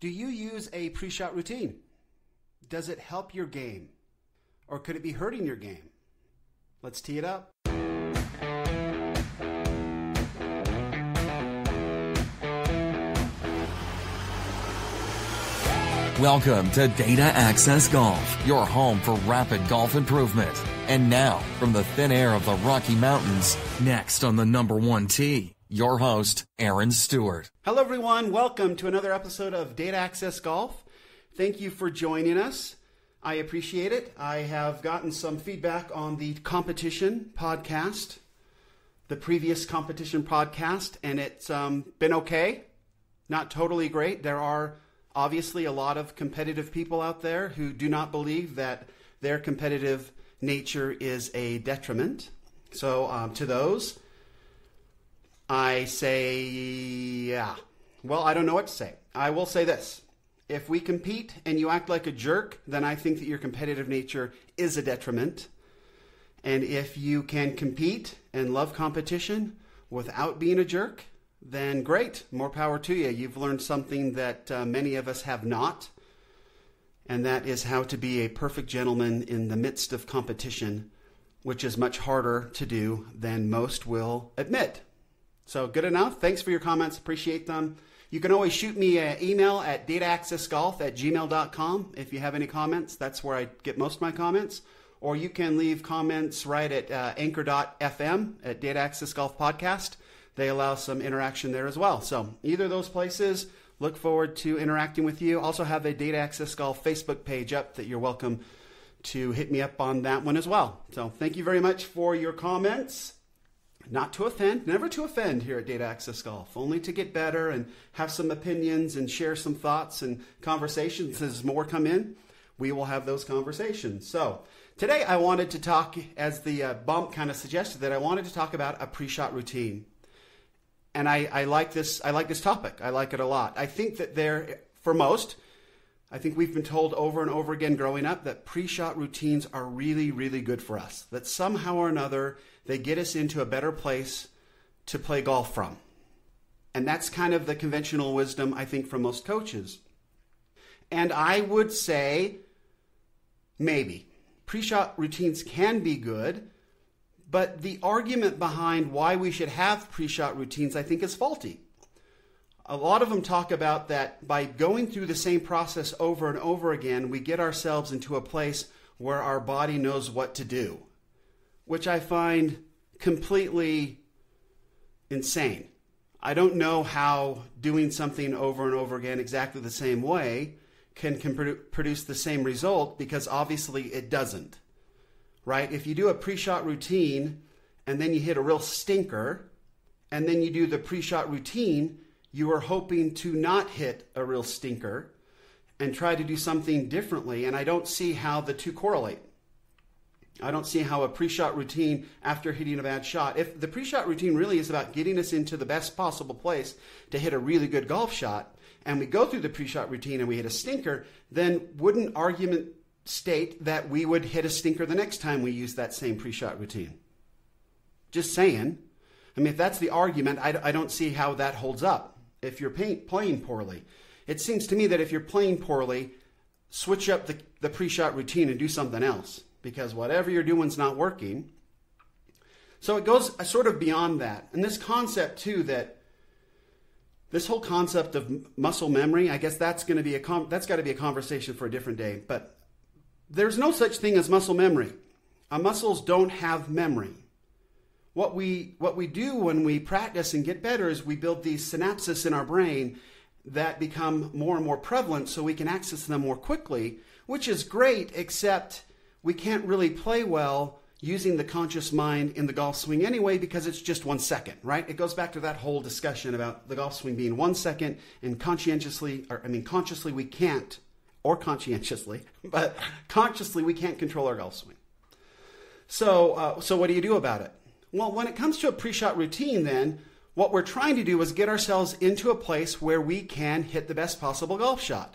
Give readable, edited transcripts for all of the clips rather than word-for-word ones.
Do you use a pre-shot routine? Does it help your game? Or could it be hurting your game? Let's tee it up. Welcome to Data Axis Golf, your home for rapid golf improvement. And now, from the thin air of the Rocky Mountains, next on the #1 tee, your host, Aaron Stewart. Hello, everyone. Welcome to another episode of Data Axis Golf. Thank you for joining us. I appreciate it. I have gotten some feedback on the competition podcast, the previous competition podcast, and it's been okay. Not totally great. There are obviously a lot of competitive people out there who do not believe that their competitive nature is a detriment. So to those, I say, yeah. Well, I don't know what to say. I will say this. If we compete and you act like a jerk, then I think that your competitive nature is a detriment. And if you can compete and love competition without being a jerk, then great, more power to you. You've learned something that many of us have not, and that is how to be a perfect gentleman in the midst of competition, which is much harder to do than most will admit. So good enough. Thanks for your comments. Appreciate them. You can always shoot me an email at dataaxisgolf@gmail.com if you have any comments. That's where I get most of my comments. Or you can leave comments right at anchor.fm at Data Axis Golf Podcast. They allow some interaction there as well. So either of those places, look forward to interacting with you. Also have a Data Axis Golf Facebook page up that you're welcome to hit me up on that one as well. So thank you very much for your comments. Not to offend, never to offend here at Data Axis Golf, only to get better and have some opinions and share some thoughts and conversations. As more come in, we will have those conversations. So today I wanted to talk, as the bump kind of suggested, that I wanted to talk about a pre-shot routine. And I like this topic. I like it a lot. I think that I think we've been told over and over again growing up that pre-shot routines are really, really good for us. That somehow or another, they get us into a better place to play golf from. And that's kind of the conventional wisdom, I think, from most coaches. And I would say, maybe. Pre-shot routines can be good, but the argument behind why we should have pre-shot routines, I think, is faulty. A lot of them talk about that by going through the same process over and over again, we get ourselves into a place where our body knows what to do, which I find completely insane. I don't know how doing something over and over again exactly the same way can produce the same result, because obviously it doesn't. Right? If you do a pre-shot routine and then you hit a real stinker, and then you do the pre-shot routine, you are hoping to not hit a real stinker and try to do something differently. And I don't see how the two correlate. I don't see how a pre-shot routine after hitting a bad shot, if the pre-shot routine really is about getting us into the best possible place to hit a really good golf shot, and we go through the pre-shot routine and we hit a stinker, then wouldn't argument state that we would hit a stinker the next time we use that same pre-shot routine? Just saying. I mean, if that's the argument, I don't see how that holds up if you're playing poorly. It seems to me that if you're playing poorly, switch up the pre-shot routine and do something else, because whatever you're doing is not working. So it goes sort of beyond that. And this concept too, that this whole concept of muscle memory, I guess that's got to be a conversation for a different day, but there's no such thing as muscle memory. Our muscles don't have memory. What we do when we practice and get better is we build these synapses in our brain that become more and more prevalent so we can access them more quickly, which is great, except we can't really play well using the conscious mind in the golf swing anyway, because it's just 1 second, right? It goes back to that whole discussion about the golf swing being 1 second, and consciously we can't, or conscientiously, but consciously we can't control our golf swing. So what do you do about it? Well, when it comes to a pre-shot routine, then what we're trying to do is get ourselves into a place where we can hit the best possible golf shot.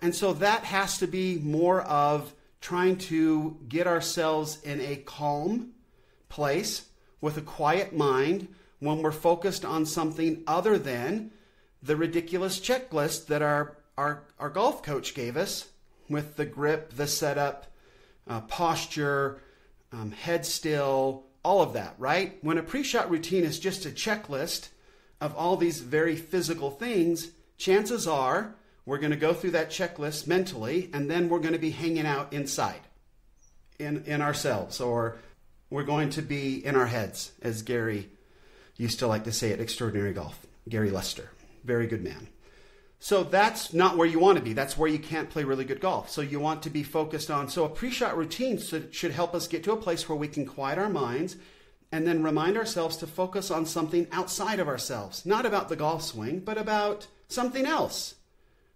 And so that has to be more of trying to get ourselves in a calm place with a quiet mind when we're focused on something other than the ridiculous checklist that our our golf coach gave us with the grip, the setup, posture, head still, all of that, right? When a pre-shot routine is just a checklist of all these very physical things, chances are we're going to go through that checklist mentally, and then we're going to be hanging out inside in ourselves, or we're going to be in our heads, as Gary used to like to say at Extraordinary Golf. Gary Lester, very good man. So that's not where you want to be. That's where you can't play really good golf. So you want to be focused on, so a pre-shot routine should help us get to a place where we can quiet our minds and then remind ourselves to focus on something outside of ourselves, not about the golf swing, but about something else.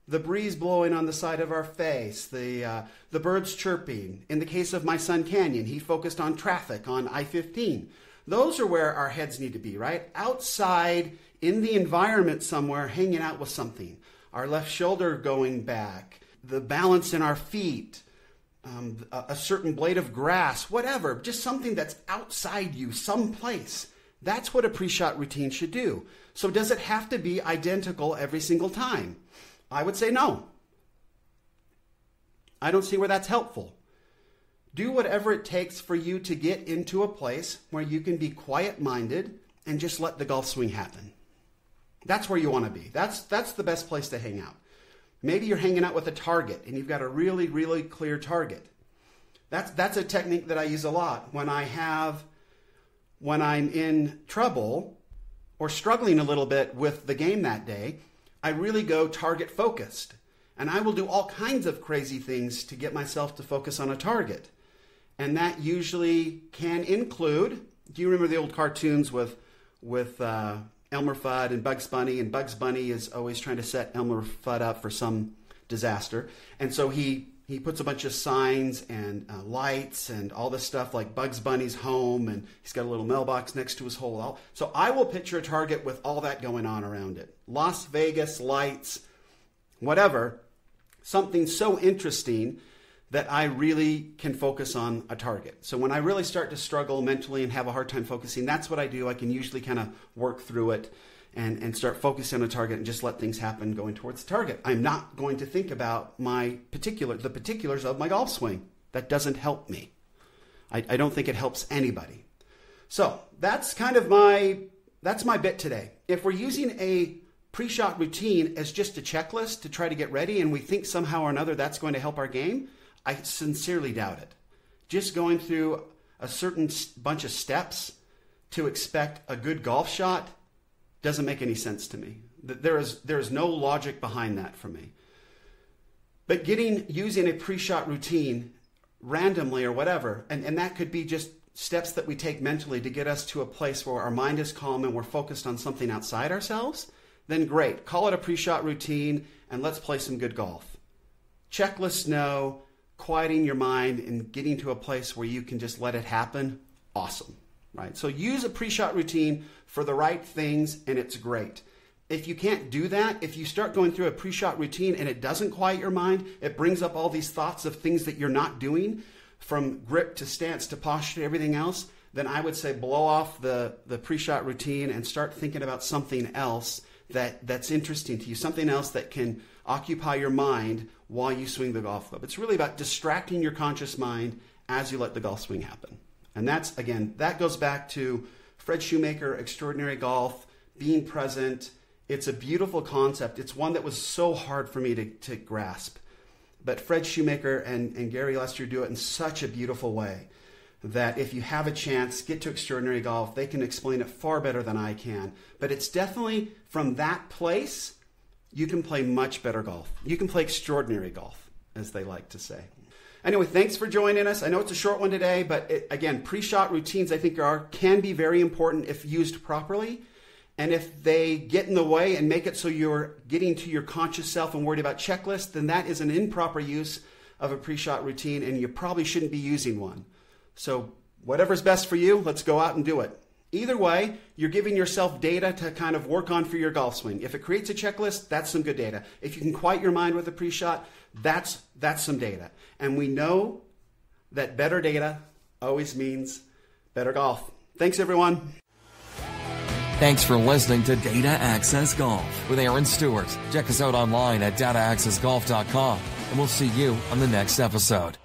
The breeze blowing on the side of our face, the birds chirping. In the case of my son Canyon, he focused on traffic on I-15. Those are where our heads need to be, right? Outside in the environment somewhere, hanging out with something. Our left shoulder going back, the balance in our feet, a certain blade of grass, whatever, just something that's outside you, someplace. That's what a pre-shot routine should do. So does it have to be identical every single time? I would say no. I don't see where that's helpful. Do whatever it takes for you to get into a place where you can be quiet-minded and just let the golf swing happen. That's where you want to be. That's the best place to hang out. Maybe you're hanging out with a target and you've got a really, really clear target. That's a technique that I use a lot when I'm in trouble or struggling a little bit with the game that day. I really go target focused, and I will do all kinds of crazy things to get myself to focus on a target. And that usually can include, do you remember the old cartoons with Elmer Fudd and Bugs Bunny? And Bugs Bunny is always trying to set Elmer Fudd up for some disaster. And so he puts a bunch of signs and lights and all this stuff like Bugs Bunny's home, and he's got a little mailbox next to his hole. So I will picture a target with all that going on around it. Las Vegas lights, whatever. Something so interesting that I really can focus on a target. So when I really start to struggle mentally and have a hard time focusing, that's what I do. I can usually kind of work through it and start focusing on a target and just let things happen going towards the target. I'm not going to think about the particulars of my golf swing. That doesn't help me. I don't think it helps anybody. So that's kind of my bit today. If we're using a pre-shot routine as just a checklist to try to get ready, and we think somehow or another that's going to help our game, I sincerely doubt it. Just going through a certain bunch of steps to expect a good golf shot doesn't make any sense to me. There is no logic behind that for me. But using a pre-shot routine randomly or whatever, and that could be just steps that we take mentally to get us to a place where our mind is calm and we're focused on something outside ourselves, then great. Call it a pre-shot routine and let's play some good golf. Checklist, no. Quieting your mind and getting to a place where you can just let it happen, awesome, right? So use a pre-shot routine for the right things, and it's great. If you can't do that, if you start going through a pre-shot routine and it doesn't quiet your mind, it brings up all these thoughts of things that you're not doing, from grip to stance to posture to everything else, then I would say blow off the pre-shot routine and start thinking about something else that's interesting to you, something else that can occupy your mind while you swing the golf club. It's really about distracting your conscious mind as you let the golf swing happen. And that's, again, that goes back to Fred Shoemaker, Extraordinary Golf, being present. It's a beautiful concept. It's one that was so hard for me to grasp. But Fred Shoemaker and Gary Lester do it in such a beautiful way that if you have a chance, get to Extraordinary Golf. They can explain it far better than I can. But it's definitely from that place you can play much better golf. You can play extraordinary golf, as they like to say. Anyway, thanks for joining us. I know it's a short one today, but again, pre-shot routines, I think, can be very important if used properly. And if they get in the way and make it so you're getting to your conscious self and worried about checklists, then that is an improper use of a pre-shot routine, and you probably shouldn't be using one. So whatever's best for you, let's go out and do it. Either way, you're giving yourself data to kind of work on for your golf swing. If it creates a checklist, that's some good data. If you can quiet your mind with a pre-shot, that's some data. And we know that better data always means better golf. Thanks, everyone. Thanks for listening to Data Access Golf with Aaron Stewart. Check us out online at dataaxisgolf.com, and we'll see you on the next episode.